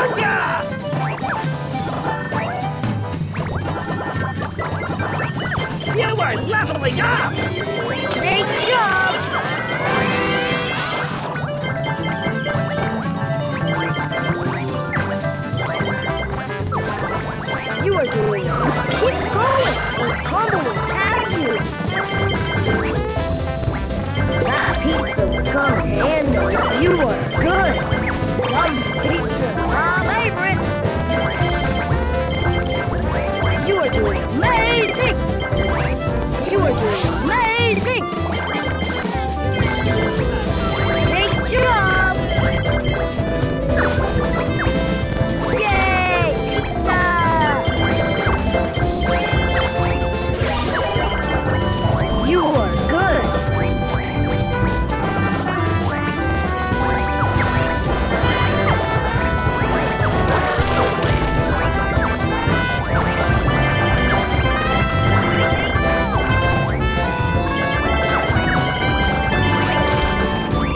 Thunder! You are leveling up! Great job! You are doing it. Keep going. We're coming to tag you. That pizza will come in handy. You are good. Yum pizza, my favorite. You are doing amazing. You are doing amazing. Great job. Yay, pizza. You are good! Great job! You are good! Great job!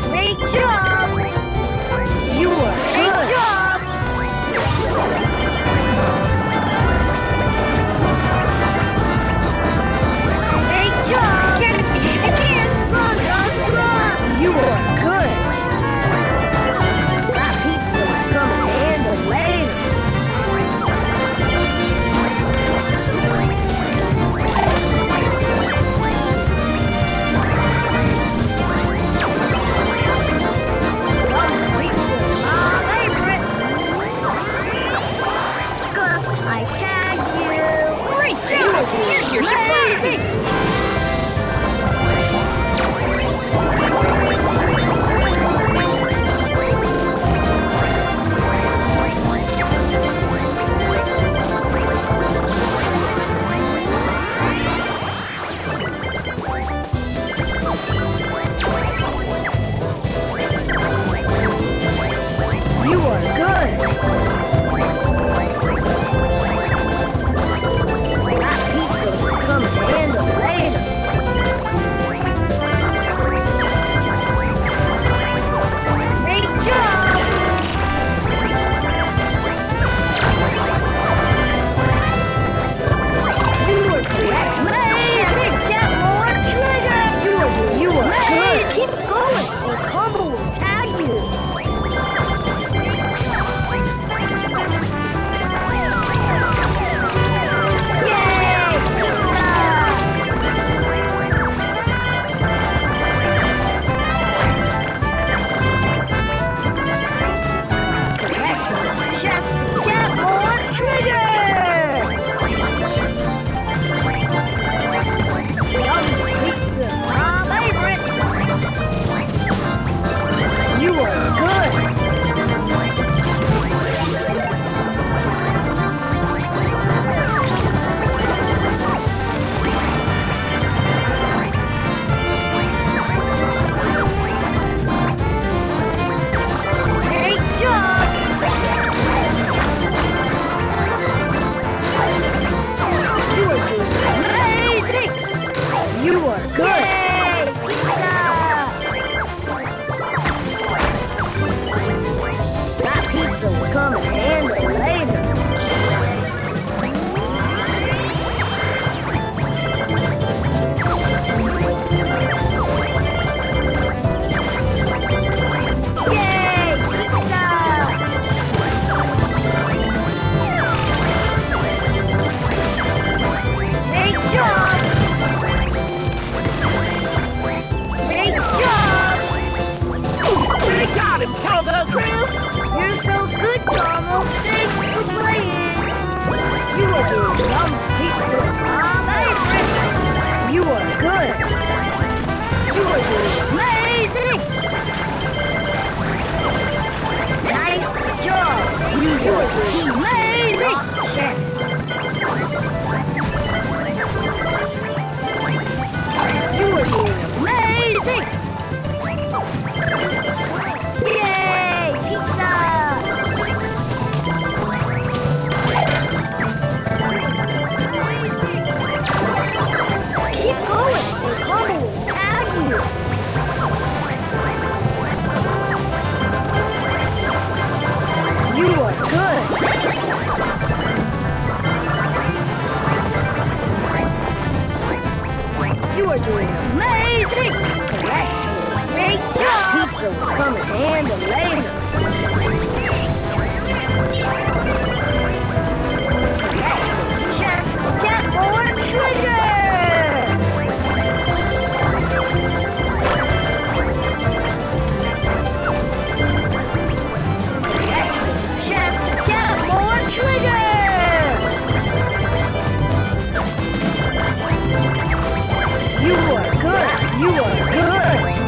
Great job! You are good! That pizza is coming to handle later! Favorite! Gust, I tag you! Great job! Here's your surprise! You are good. so it will come in handy later. Let's just get more treasure! Let's just get more treasure! You are good! You are good!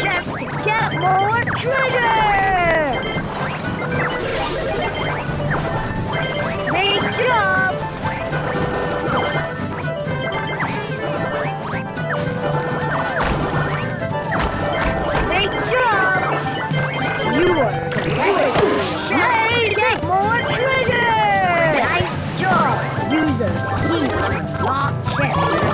Just to get more treasure! ship.